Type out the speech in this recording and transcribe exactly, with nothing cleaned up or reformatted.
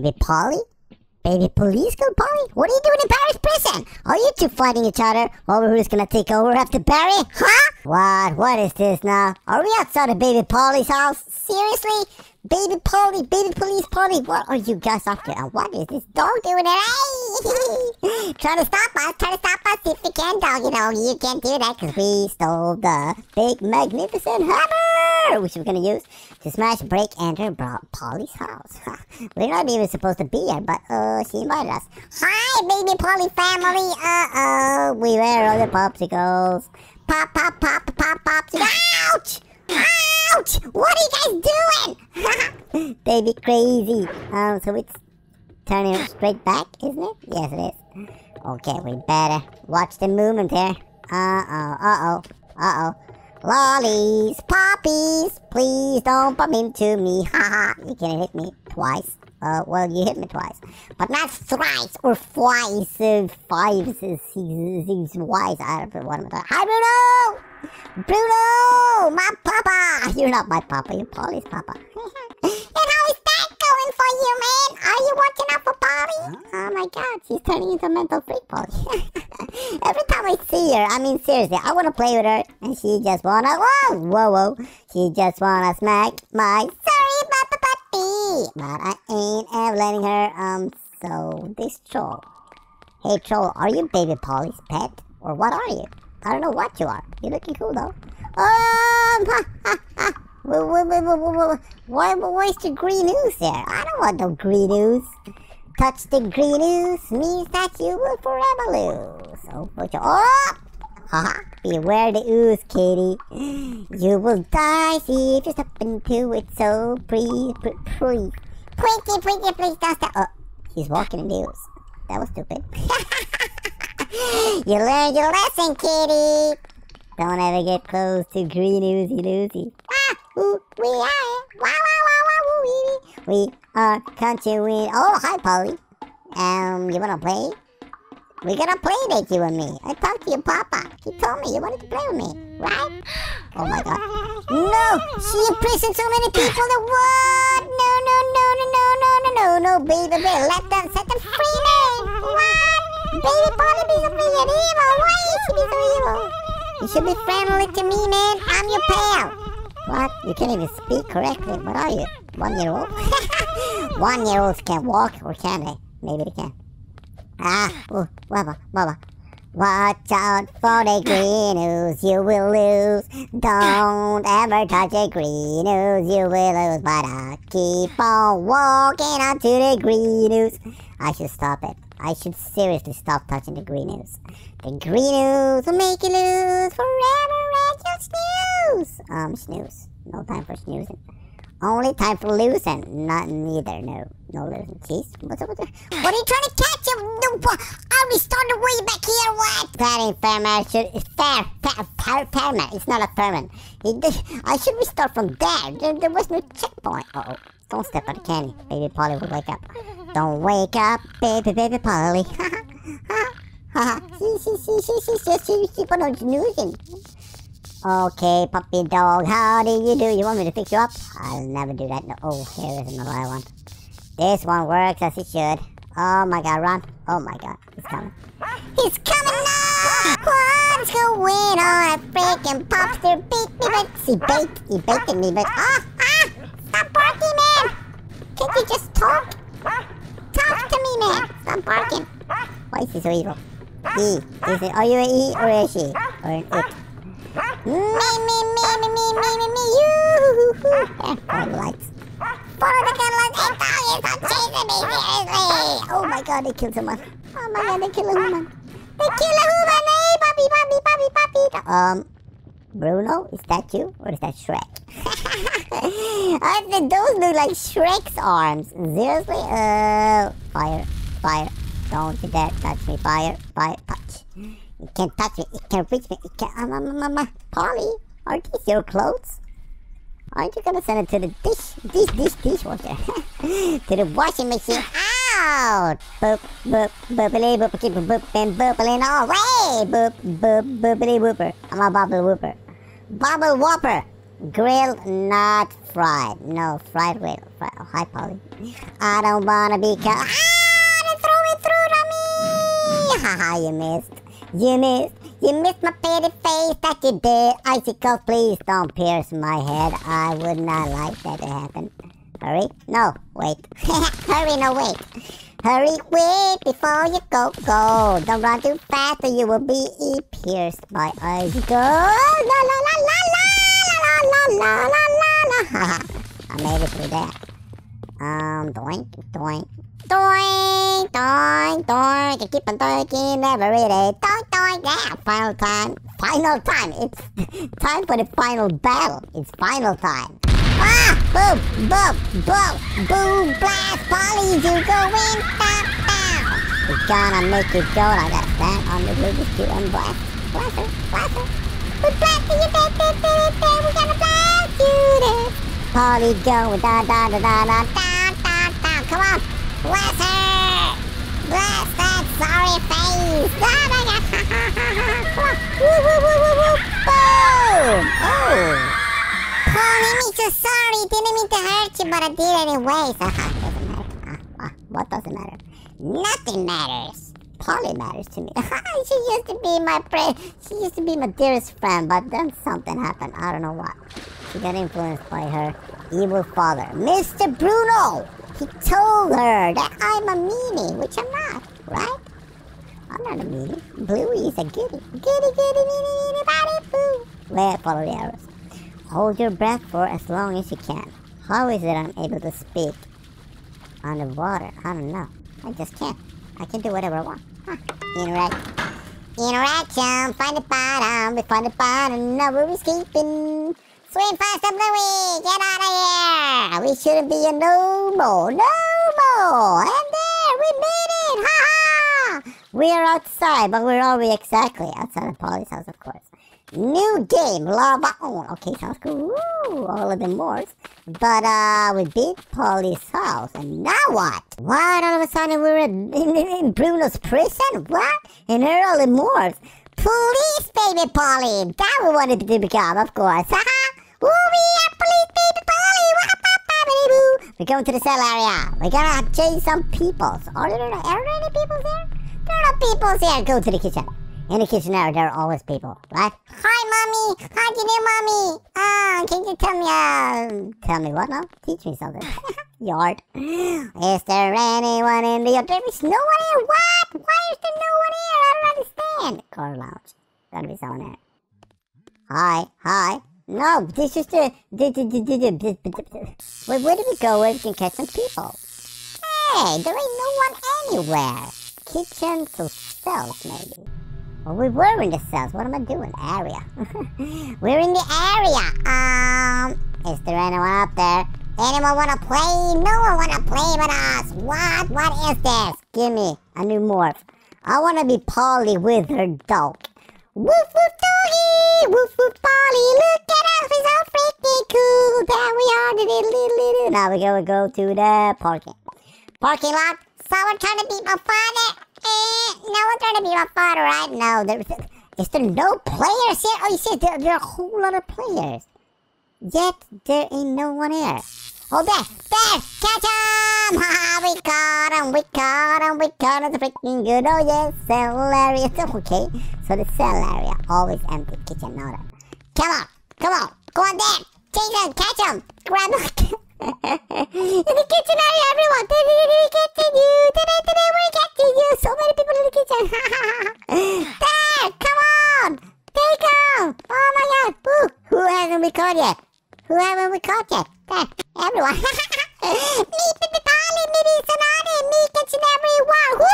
Baby Polly? Baby police girl Polly? What are you doing in Barry's prison? Are you two fighting each other over who's gonna take over after Barry? Huh? What? What is this now? Are we outside of Baby Polly's house? Seriously? Baby Polly, Baby Police Polly, what are you guys after? And what is this dog doing there? Hey! Trying to stop us, trying to stop us if you can, dog. You know, you can't do that because we stole the big, magnificent hammer, which we're going to use to smash, break, enter Polly's house. We're not even supposed to be here, but uh, she invited us. Hi, Baby Polly family. Uh-oh, we were all the popsicles. Pop, pop, pop, pop, popsicles. Ouch! Ouch! What are you guys doing? They be crazy. Um, so it's turning straight back, isn't it? Yes, it is. Okay, we better watch the movement here. Uh-oh, uh-oh, uh-oh. Lollies, poppies, please don't bump into me. Haha, you can't hit me twice. Uh, well, you hit me twice. But not thrice or twice, uh, five, six, six, twice. I don't know what I'm talking. Hi, Bruno! Bruno! My papa! You're not my papa, you're Polly's papa. And how is that going for you, man? Are you watching out for Polly? Oh my god, she's turning into a mental freak, Polly. Every time I see her, I mean seriously, I wanna play with her. And she just wanna, whoa, whoa, whoa. She just wanna smack my, sorry, papa, puppy. But I ain't ever letting her, um, so this troll. Hey troll, are you Baby Polly's pet? Or what are you? I don't know what you are. You're looking cool though. Um, ha, ha, ha. Why was the green ooze there? I don't want no green ooze. Touch the green ooze means that you will forever lose. So put your oh, haha. Beware the ooze, kitty. You will die if you step into it. So please, please, please, please, please, don't step. Oh, he's walking in the ooze. That was stupid. You learned your lesson, kitty. Don't ever get close to green oozy doozy. Ah, ooh, we are. Wow, wow, wow, wow, woo, wee. We are country. We oh, hi, Polly. Um, you wanna play? We're gonna play date, you and me. I talked to your papa. He told me you wanted to play with me, right? Oh my god. No, she imprisoned so many people. That what? No, no, no, no, no, no, no, no, no, baby, baby. Let them set them free, man. What? Baby Polly be so mean and evil. Why is she be so evil? You should be friendly to me, man. I'm your pal. What? You can't even speak correctly. What are you? One year old? One year olds can't walk, or can they? Maybe they can. Ah, oh, Baba, Baba. Watch out for the green ooze, you will lose. Don't ever touch the green ooze, you will lose. But I keep on walking onto the green ooze. I should stop it. I should seriously stop touching the green ooze. The green ooze will make you lose forever and you'll snooze. Um, snooze. No time for snoozing. Only time for losing. Not neither. No, no losing. Jeez. What's up with that? What are you trying to catch him? No, I already started way back here. What? That ain't fair, man. Should, it's fair. Fair, fair, fair, man. It's not a fair man. It, I should restart from there. There, there was no checkpoint. Uh-oh. Don't step on the candy. Baby Polly will wake up. Don't wake up, baby, baby Polly. Ha ha ha ha. She, she, she, she, she, she, she, she, but no snoozing. Okay, puppy dog, how do you do? You want me to fix you up? I'll never do that. No. Oh, here is another one. This one works as it should. Oh my god, run. Oh my god, he's coming. He's coming now! What's going on? Freaking popster beat me, but he baked, he baked me, but ah, ah! Stop barking, man! Can't you just talk? Talk to me, man! Stop barking! Why is he so evil? He. Is it, are you a he or a she? Or an it? Me, me, me, me, me, me, me, me, you! There, follow the lights. Follow the gun lights! Hey, dog, it's not chasing me, seriously! Oh my god, they killed someone. Oh my god, they killed a human. They killed a human! Hey, puppy, puppy, puppy, puppy! Um, Bruno, is that you? Or is that Shrek? I think those look like Shrek's arms. Seriously? Uh, fire, fire. Don't you dare touch me. Fire, fire, touch. You can't touch me. It can't reach me. It can't. Um, um, um, um. Polly, are these your clothes? Aren't you gonna send it to the dish, dish, dish, dishwasher? To the washing machine. Out! Boop, boop, boopily, boop, keep boop, and boopily, and all way! Boop, boop, boopily, whooper. I'm a bubble whooper. Bubble whopper! Grilled, not fried. No, fried whale. Oh, hi, Polly. I don't wanna be cut. Ah, they threw it through to me! Haha, you missed. You missed. You missed my pretty face that you did. Icicle, please don't pierce my head. I would not like that to happen. Hurry. No, wait. Hurry, no, wait. Hurry, wait, before you go, go. Don't run too fast or you will be pierced by icicle. La la la la la! La la la la la. I made it through that. Um, doink, doink, doink, doink, doink. I keep on doinking every day. Doink, doink, yeah. Final time. Final time. It's time for the final battle. It's final time. Ah! Boom, boom, boom, boom, blast, Polly, you go in, down, down. We're gonna make you go. I gotta stand on the Rubik's Cube and blast. Blast her, blast her. We're blasting you, baby, baby, baby. We're gonna blast you there. Polly going da da da da da da da da. Come on, blast her! Blast that sorry face! Oh my God! Come on! Woo woo woo woo woo! Boom! Oh! Polly, I'm so sorry. Didn't mean to hurt you, but I did anyways. Doesn't matter. Uh, uh, what doesn't matter? Nothing matters. Polly matters to me. She used to be my friend. She used to be my dearest friend, but then something happened. I don't know what. She got influenced by her evil father, Mister Bruno. He told her that I'm a meanie, which I'm not, right? I'm not a meanie. Bluey is a goody. Goody, goody, meanie, meanie, body, boo. Well, follow the arrows. Hold your breath for as long as you can. How is it I'm able to speak underwater? I don't know. I just can't. I can do whatever I want. Huh. Interact. Interaction. Find the bottom. We find the bottom. No Rubik's keeping. Swim faster, Bluey. Get out of here. We shouldn't be a no more. No more. And there. We made it. Ha ha. We are outside, but where are we exactly? Outside of Polly's house, of course. New game. Lava on. Okay, sounds cool. Ooh, all of the Moors. But, uh, we beat Polly's house. And now what? What? All of a sudden we were in, in, in Bruno's prison? What? In early Moors. Police, baby Polly. That we wanted to become, of course. Haha. Woo, we are police, baby Polly. We're going to the cell area. We're gonna chase some peoples. Are there, are there any peoples there? There are no peoples here. Go to the kitchen. In the kitchen area, there are always people, right? Hi, mommy. How do you do, mommy? Uh, can you tell me, um... Uh, tell me what now? Teach me something. Yard. Is there anyone in the yard? There is no one here. What? Why is there no one here? I don't understand. Car lounge. Gotta be someone here. Hi. Hi. No, this is the... Wait, where do we go where we can catch some people? Hey, there ain't no one anywhere. Kitchen to cells, maybe. Well, we were in the cells. What am I doing? Area. We're in the area. Um, is there anyone up there? Anyone wanna play? No one wanna play with us. What? What is this? Give me a new morph. I wanna be Polly with her dog. Woof woof doggy! Woof woof Polly! Look at us! We're so freaking cool! There we are! Now we're gonna go to the parking. Parking lot. Someone trying to beat my father. Eh, no one's trying to be my father, right? No, there, is there no players here? Oh, you see, there, there are a whole lot of players. Yet, there ain't no one here. Oh, there, there, catch him! Ha, we caught him, we caught him, we caught him, it's freaking good. Oh, yes, cell area. Okay, so the cell area, always empty kitchen, not that. Come on, come on, go on there. Chase him, catch him, grab him. In the kitchen area, everyone. We catching you. Today, today, we're catching you. So many people in the kitchen. There, come on. Take him. Oh my God. Ooh. Who haven't we caught yet? Who haven't we caught yet? There, everyone. Me, Polly, me, Sonani, me, catching everyone. Woo!